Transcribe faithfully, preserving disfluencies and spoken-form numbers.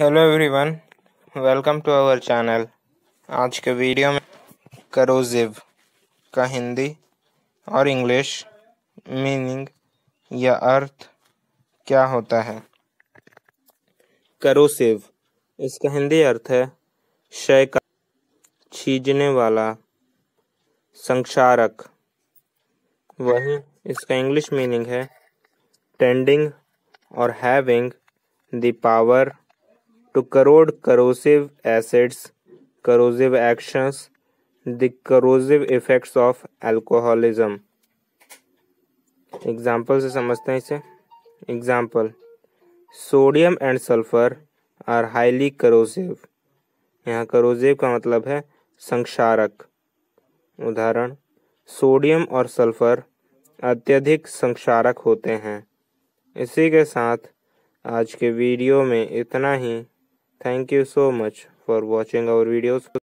Hello everyone, welcome to our channel. आज के video में करोसिव का हिंदी और इंग्लिश मीनिंग या अर्थ क्या होता है। करोसिव, इसका हिंदी अर्थ है क्षय का, छीजने वाला, संक्षारक। वहीं इसका इंग्लिश मीनिंग है टेंडिंग और having the power to corrode corrosive acids, corrosive actions, the corrosive effects of alcoholism। Example से समझते हैं इसे। Example, sodium and sulphur are highly corrosive. यहाँ करोसिव का मतलब है संक्षारक। उदाहरण, सोडियम और सल्फर अत्यधिक संक्षारक होते हैं। इसी के साथ आज के वीडियो में इतना ही। Thank you so much for watching our videos.